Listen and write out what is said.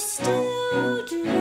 still dream.